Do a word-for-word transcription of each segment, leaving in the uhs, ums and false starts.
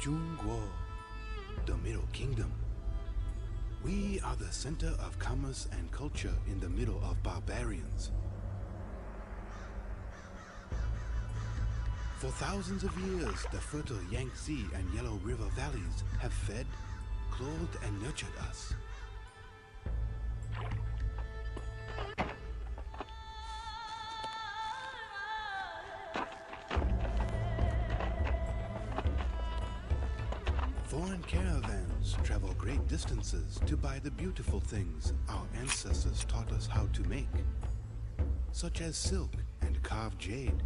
Zhongguo, the Middle Kingdom. We are the center of commerce and culture in the middle of barbarians. For thousands of years, the fertile Yangtze and Yellow River valleys have fed, clothed, and nurtured us. Foreign caravans travel great distances to buy the beautiful things our ancestors taught us how to make, such as silk and carved jade.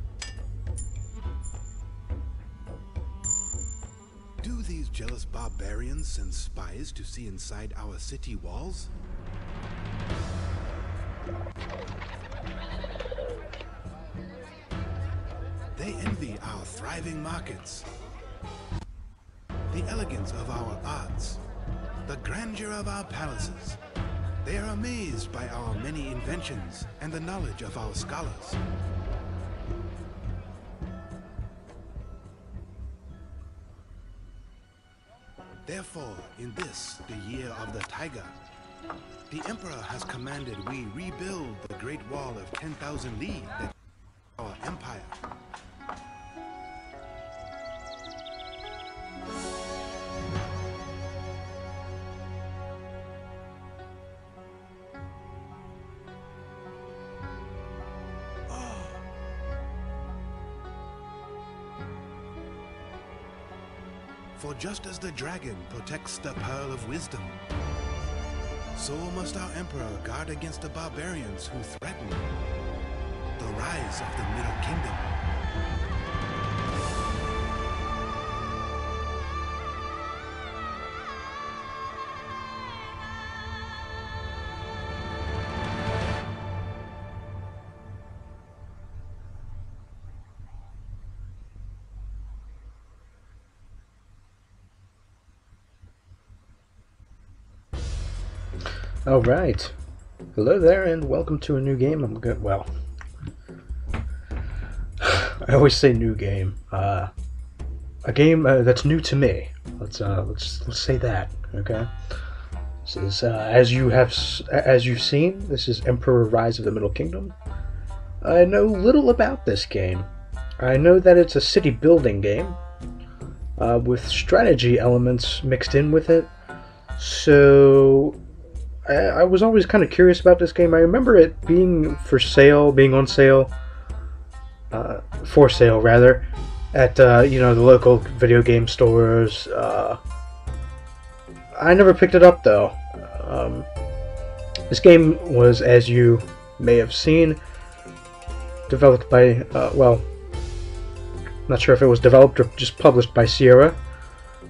Do these jealous barbarians send spies to see inside our city walls? They envy our thriving markets, the elegance of our arts, the grandeur of our palaces. They are amazed by our many inventions and the knowledge of our scholars. Therefore, in this, the year of the tiger, the Emperor has commanded we rebuild the great wall of ten thousand li that is our empire. For just as the dragon protects the pearl of wisdom, so must our Emperor guard against the barbarians who threaten the rise of the Middle Kingdom. Alright, hello there and welcome to a new game. I'm good, well, I always say new game, uh, a game uh, that's new to me, let's, uh, let's, let's say that, okay? This is, uh, as you have, as you've seen, this is Emperor: Rise of the Middle Kingdom. I know little about this game. I know that it's a city building game, uh, with strategy elements mixed in with it, so I was always kind of curious about this game. I remember it being for sale, being on sale, uh, for sale rather, at uh, you know, the local video game stores. Uh, I never picked it up though. Um, this game was, as you may have seen, developed by uh, well, not sure if it was developed or just published by Sierra,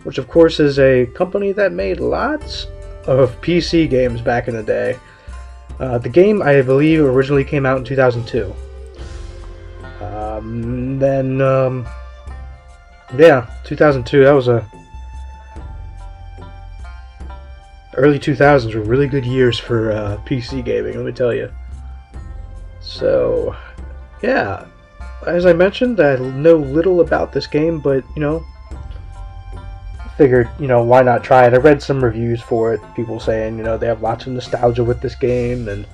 which of course is a company that made lots of P C games back in the day. Uh, the game, I believe, originally came out in two thousand two. Um, then, um, yeah, two thousand two, that was a... Early two thousands were really good years for uh, P C gaming, let me tell you. So, yeah. As I mentioned, I know little about this game, but, you know, figured, you know, why not try it? I read some reviews for it, people saying, you know, they have lots of nostalgia with this game and,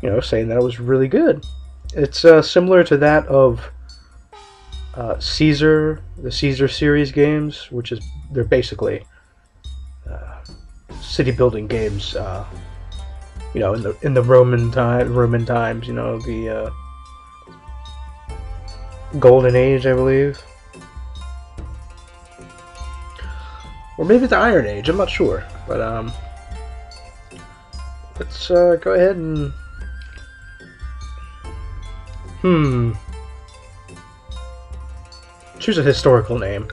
you know, saying that it was really good. It's uh, similar to that of uh, Caesar, the Caesar series games, which is, they're basically uh, city building games, uh, you know, in the in the Roman time, Roman times, you know, the uh, Golden Age, I believe. Or maybe the Iron Age, I'm not sure, but um, let's uh, go ahead and, hmm, choose a historical name.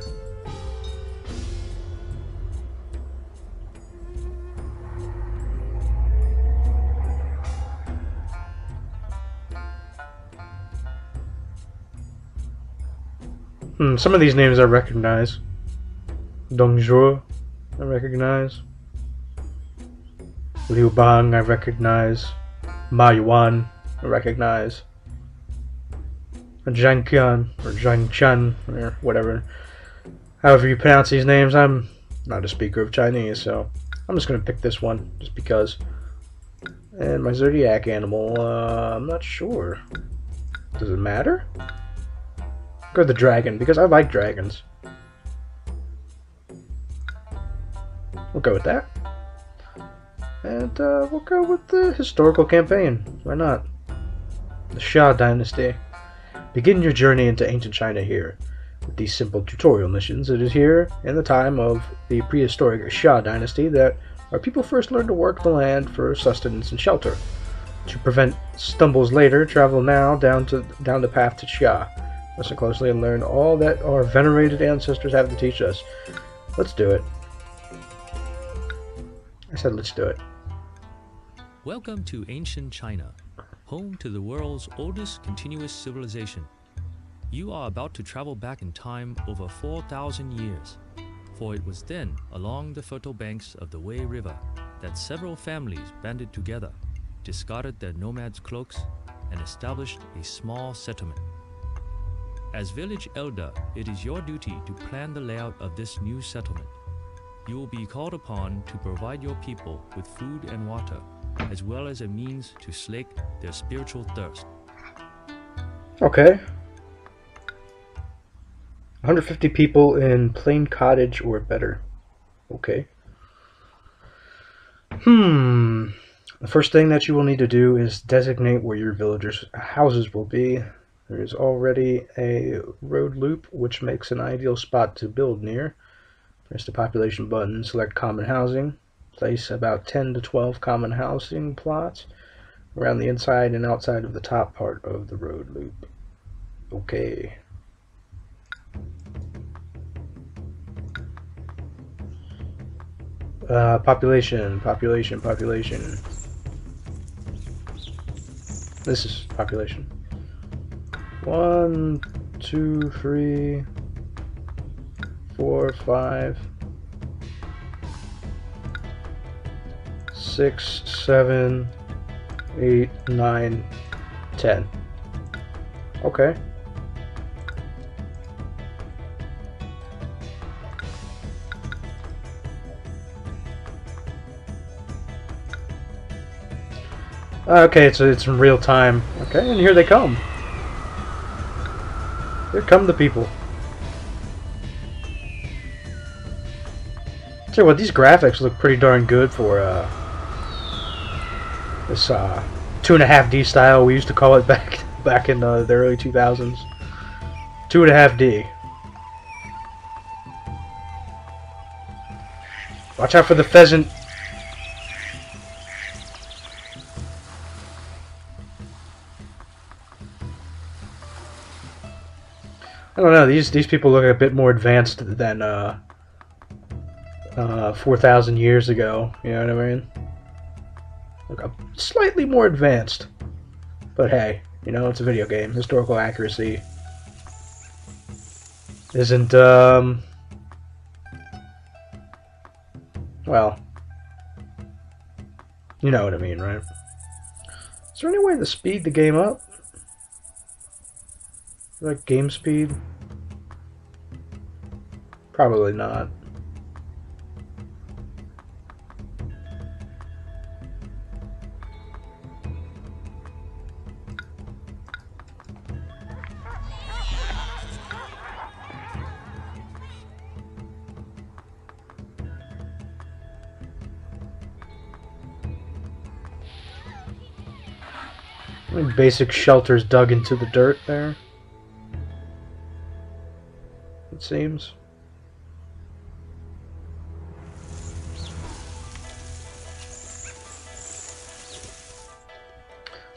Hmm, some of these names I recognize. Dong Zhuo, I recognize. Liu Bang, I recognize. Ma Yuan, I recognize. Zhang Qian, or Zhang Qian, or whatever. however you pronounce these names. I'm not a speaker of Chinese, so I'm just going to pick this one just because. And my zodiac animal, uh, I'm not sure. Does it matter? Go to the dragon, because I like dragons. We'll go with that. And uh, we'll go with the historical campaign. Why not? The Xia Dynasty. Begin your journey into ancient China here. With these simple tutorial missions, it is here in the time of the prehistoric Xia Dynasty that our people first learned to work the land for sustenance and shelter. To prevent stumbles later, travel now down to down the path to Xia. Listen closely and learn all that our venerated ancestors have to teach us. Let's do it. I said let's do it. Welcome to ancient China, home to the world's oldest continuous civilization. You are about to travel back in time over four thousand years, for it was then along the fertile banks of the Wei River that several families banded together, discarded their nomads' cloaks, and established a small settlement. As village elder, it is your duty to plan the layout of this new settlement. You will be called upon to provide your people with food and water, as well as a means to slake their spiritual thirst. Okay. one hundred fifty people in plain cottage or better. Okay. Hmm. The first thing that you will need to do is designate where your villagers' houses will be. There is already a road loop, which makes an ideal spot to build near. Press the population button, select common housing, place about ten to twelve common housing plots around the inside and outside of the top part of the road loop. Okay. Uh, population, population, population. This is population. One, two, three, four, five, six, seven, eight, nine, ten. Okay. Okay, it's it's in real time. Okay, and here they come. Here come the people. Tell you what, these graphics look pretty darn good for uh, this uh, two and a half D style we used to call it back back in uh, the early two thousands. Two and a half D. Watch out for the pheasant. I don't know. These these people look a bit more advanced than uh, uh, four thousand years ago. You know what I mean? Look, slightly more advanced. But hey, you know, it's a video game. Historical accuracy isn't um well. You know what I mean, right? Is there any way to speed the game up? Like game speed? Probably not. Like basic shelters dug into the dirt there. Seems.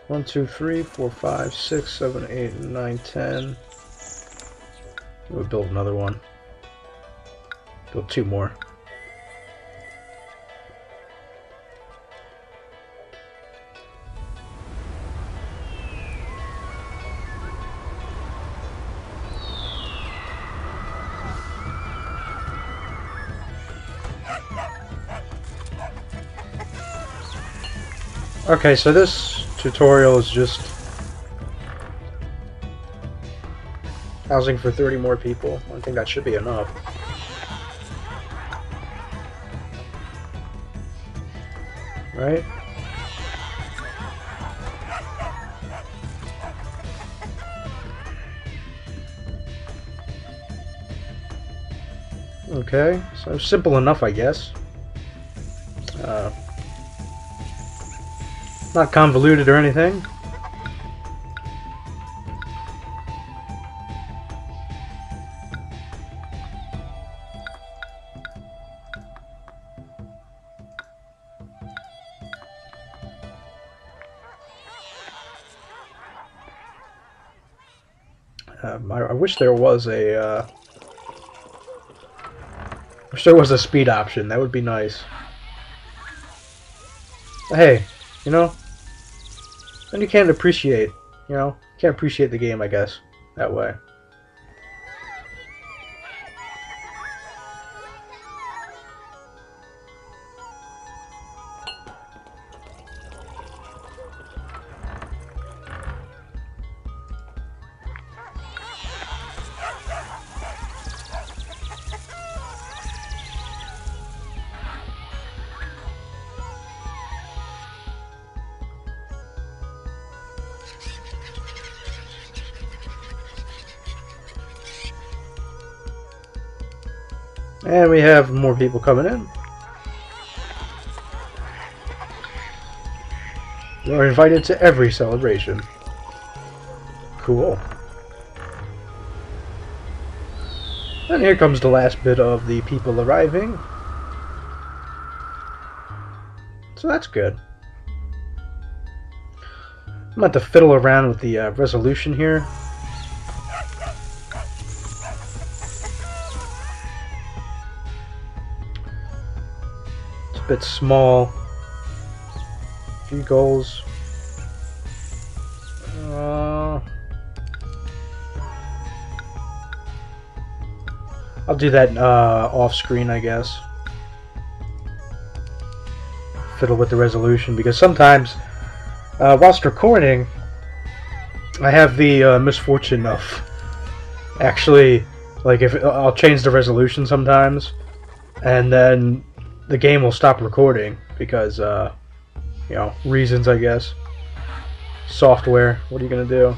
One, two, three, four, five, six, seven, eight, nine, ten. We'll build another one. Build two more. Okay, so this tutorial is just Housing for thirty more people. I think that should be enough. Right? Okay, so simple enough, I guess. Uh, not convoluted or anything. Um, I, I wish there was a. Uh, Wish there was a speed option. That would be nice. Hey, you know, then you can't appreciate, you know, you can't appreciate the game, I guess, that way. And we have more people coming in. We're invited to every celebration. Cool. And here comes the last bit of the people arriving. So that's good. I'm about to fiddle around with the uh, resolution here. Bit small. A few goals. Uh, I'll do that uh, off screen, I guess. Fiddle with the resolution, because sometimes uh, whilst recording I have the uh, misfortune of actually, like, if I'll change the resolution sometimes, and then the game will stop recording because, uh, you know, reasons, I guess. Software, what are you gonna do?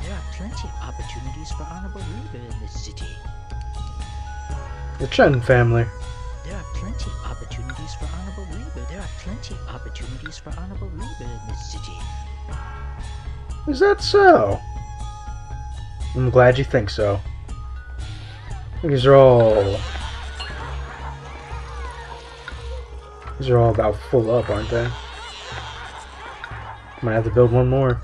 There are plenty of opportunities for honorable labor in this city. The Chen family. There are plenty of opportunities for honorable labor. There are plenty of opportunities for honorable labor in this city. Is that so? I'm glad you think so. These are all... These are all about full up, aren't they? Might have to build one more.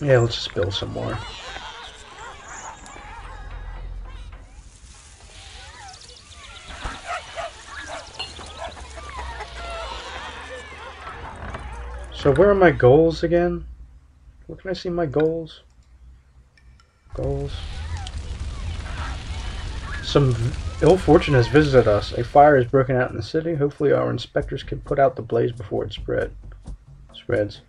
Yeah, let's just build some more. So where are my goals again? Where can I see my goals? Goals. Some ill fortune has visited us. A fire has broken out in the city. Hopefully our inspectors can put out the blaze before it spread. spreads.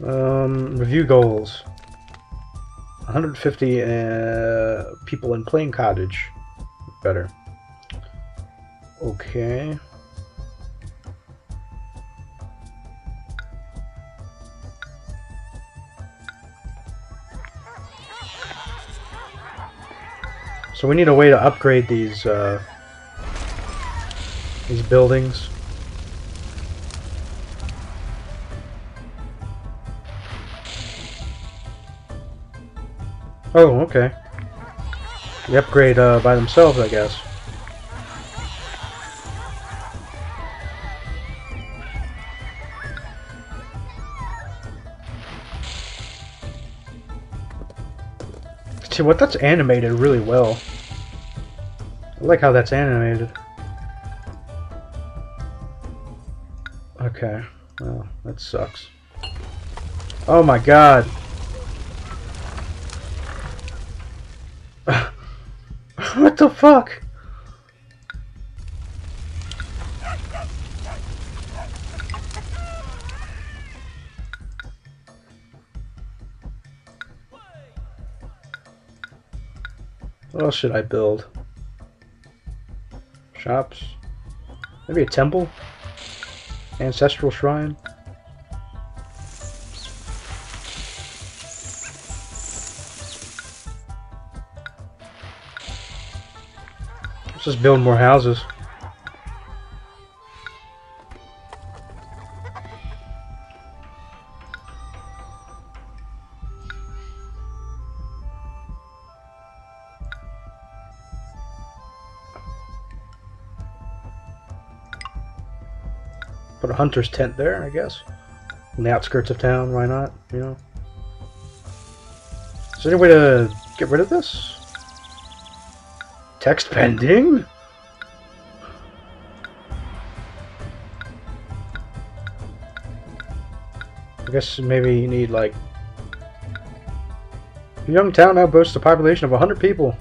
Um, review goals. one hundred fifty uh, people in Plain Cottage. Better. Okay. So we need a way to upgrade these uh, these buildings. Oh, okay. They upgrade uh, by themselves, I guess. See, what that's animated really well. I like how that's animated. Okay. Well, that sucks. Oh my god. What the fuck? What else should I build? Shops? Maybe a temple? Ancestral shrine? Let's just build more houses. Put a hunter's tent there, I guess. On the outskirts of town, why not? You know. Is there any way to get rid of this? Text pending? I guess maybe you need, like, a young town now boasts a population of one hundred people.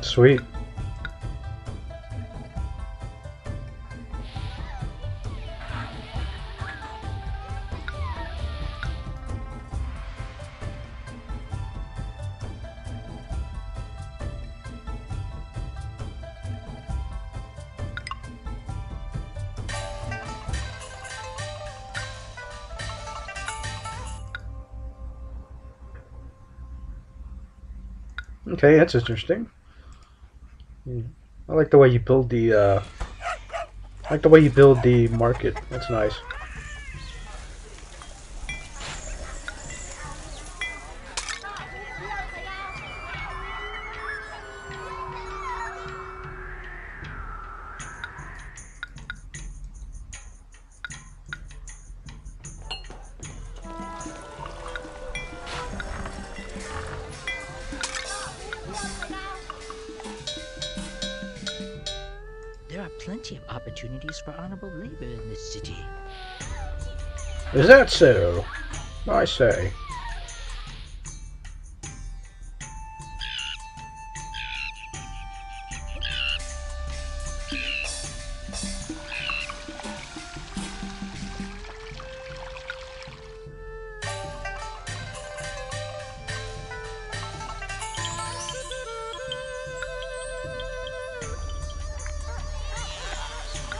Sweet. Okay, that's interesting. I like the way you build the uh, I like the way you build the market. That's nice. Plenty of opportunities for honorable labor in this city. Is that so? I say.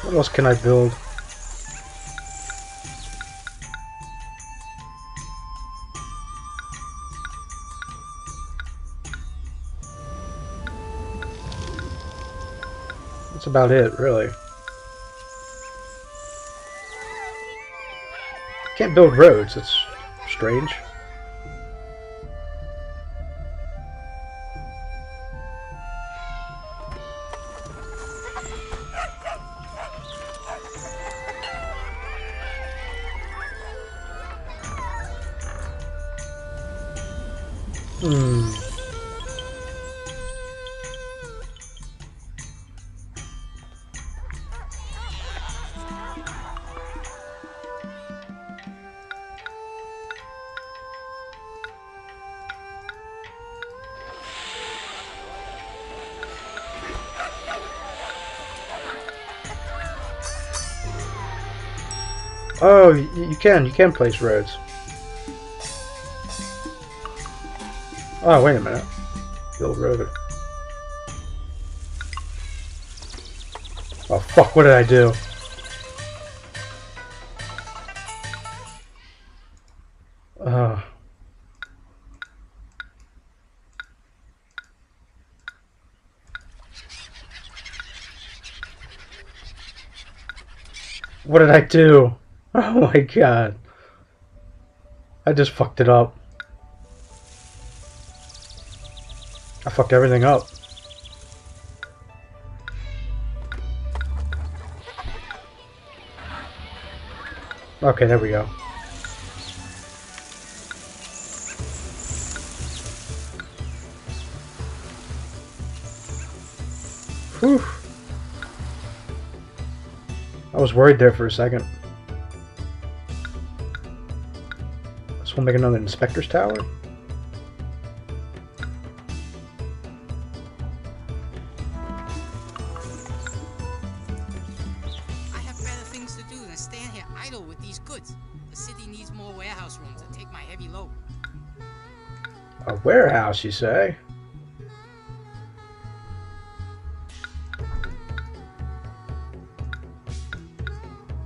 What else can I build? That's about it, really. Can't build roads, it's strange. Hmm. Oh, you can, you can place roads. Oh, wait a minute. Build road. Oh, fuck, what did I do? Uh, what did I do? Oh my god. I just fucked it up. I fucked everything up. Okay, there we go. Whew. I was worried there for a second. Let's we'll make another inspector's tower. Warehouse, you say?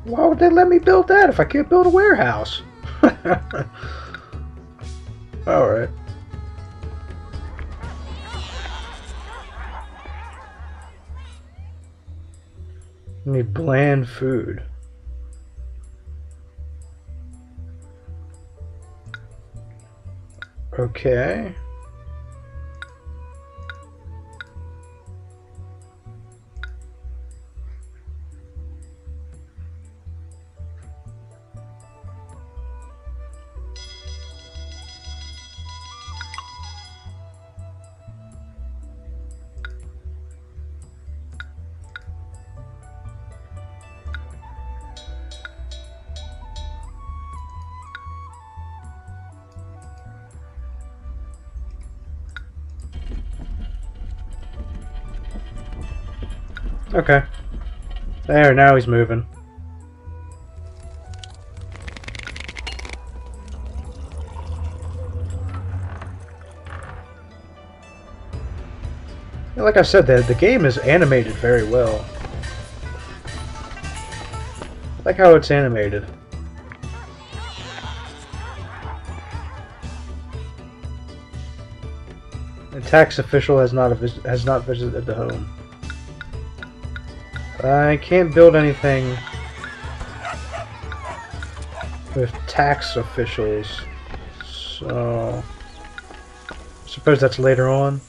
Why would they let me build that if I can't build a warehouse? All right. I need bland food. Okay. Okay. There, now he's moving. And like I said, the, the game is animated very well. I like how it's animated. The tax official has not, has not visited the home. I can't build anything with tax officials, so I suppose that's later on.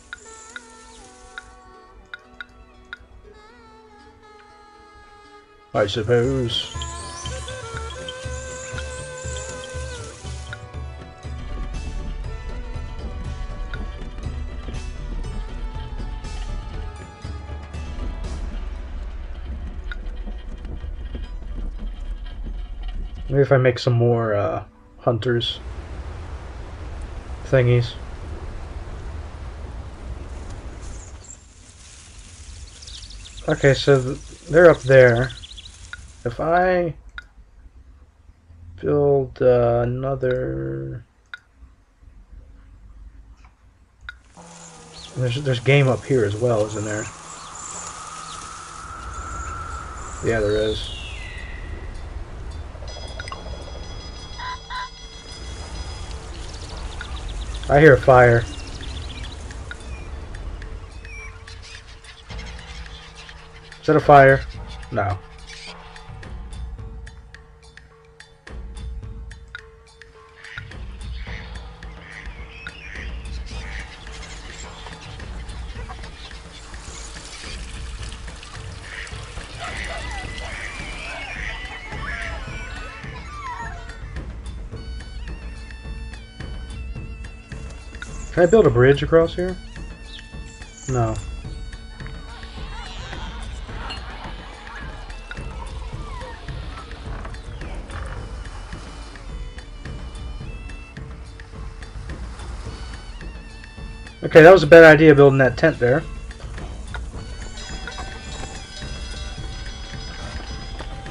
I suppose. Maybe if I make some more uh, hunters thingies. Okay, so th they're up there. If I build uh, another, there's there's game up here as well, isn't there? Yeah, there is. I hear a fire. Is that a fire? No. Can I build a bridge across here? No. Okay, that was a bad idea building that tent there.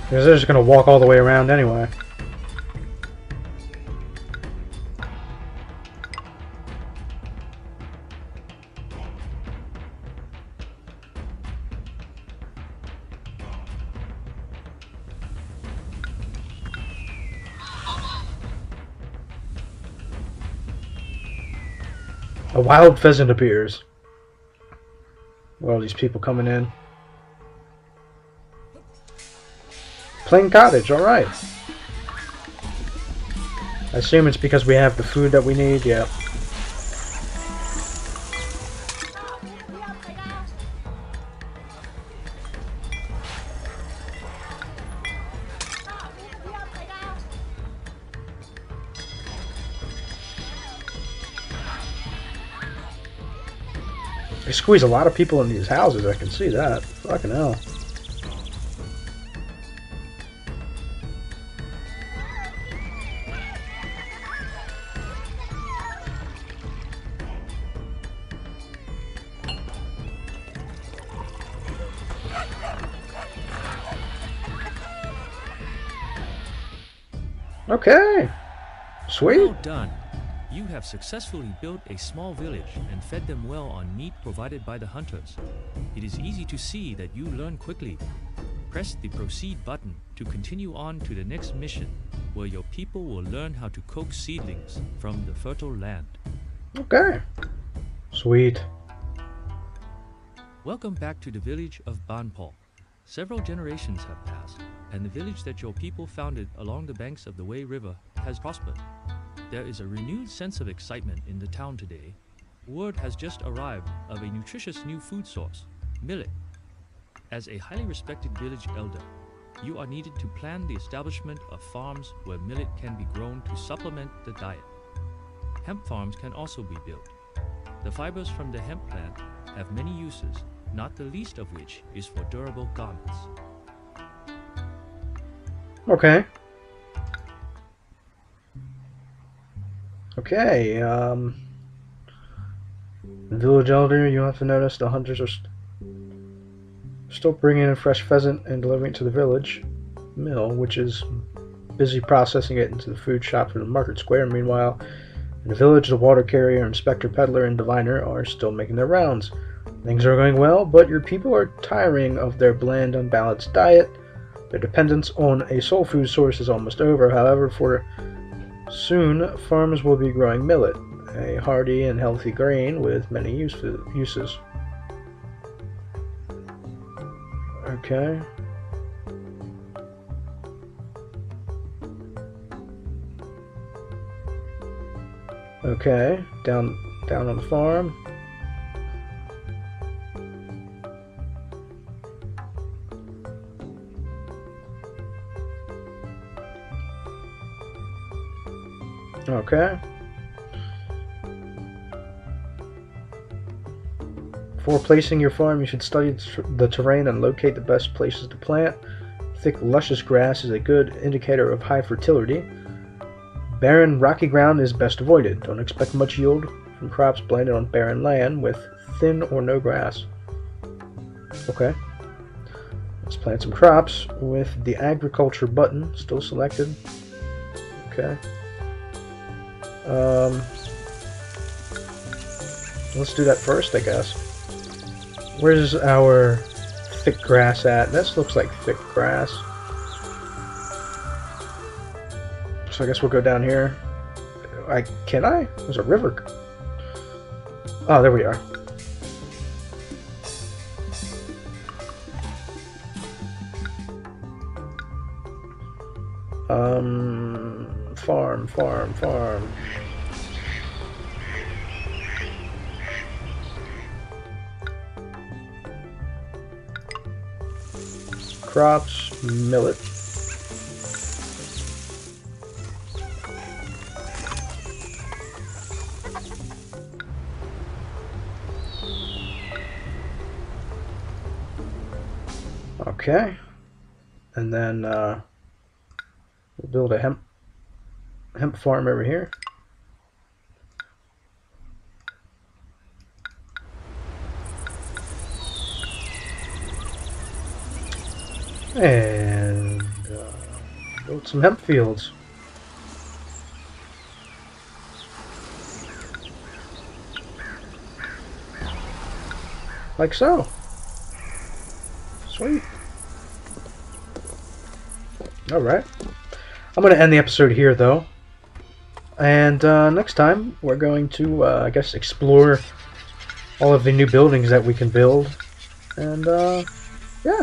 Because they're just going to walk all the way around anyway. A wild pheasant appears. Where are all these people coming in? Plain cottage, alright. I assume it's because we have the food that we need, yeah. They squeeze a lot of people in these houses, I can see that. Fucking hell. Okay. Sweet. Well done. You have successfully built a small village and fed them well on meat provided by the hunters. It is easy to see that you learn quickly. Press the proceed button to continue on to the next mission, where your people will learn how to coax seedlings from the fertile land. Okay. Sweet. Welcome back to the village of Banpo. Several generations have passed, and the village that your people founded along the banks of the Wei River has prospered. There is a renewed sense of excitement in the town today. Word has just arrived of a nutritious new food source, millet. As a highly respected village elder, you are needed to plan the establishment of farms where millet can be grown to supplement the diet. Hemp farms can also be built. The fibers from the hemp plant have many uses, not the least of which is for durable garments. Okay. Okay, um... the village elder, you have to notice the hunters are st still bringing in fresh pheasant and delivering it to the village mill, which is busy processing it into the food shop in the market square. Meanwhile, in the village, the water carrier, inspector, peddler, and diviner are still making their rounds. Things are going well, but your people are tiring of their bland, unbalanced diet. Their dependence on a sole food source is almost over. However, for soon, farmers will be growing millet, a hardy and healthy grain with many use uses. Okay. Okay, down down on the farm. Okay. Before placing your farm, you should study the terrain and locate the best places to plant. Thick, luscious grass is a good indicator of high fertility. Barren, rocky ground is best avoided. Don't expect much yield from crops planted on barren land with thin or no grass. Okay. Let's plant some crops with the agriculture button still selected. Okay. Um, let's do that first, I guess. Where's our thick grass at? This looks like thick grass. So I guess we'll go down here. I can I? There's a river. Oh, there we are. Um, farm, farm, farm. Crops, millet. Okay. And then uh, we'll build a hemp hemp farm over here. And uh, build some hemp fields. Like so. Sweet. Alright. I'm going to end the episode here, though. And uh, next time, we're going to, uh, I guess, explore all of the new buildings that we can build. And, uh, yeah.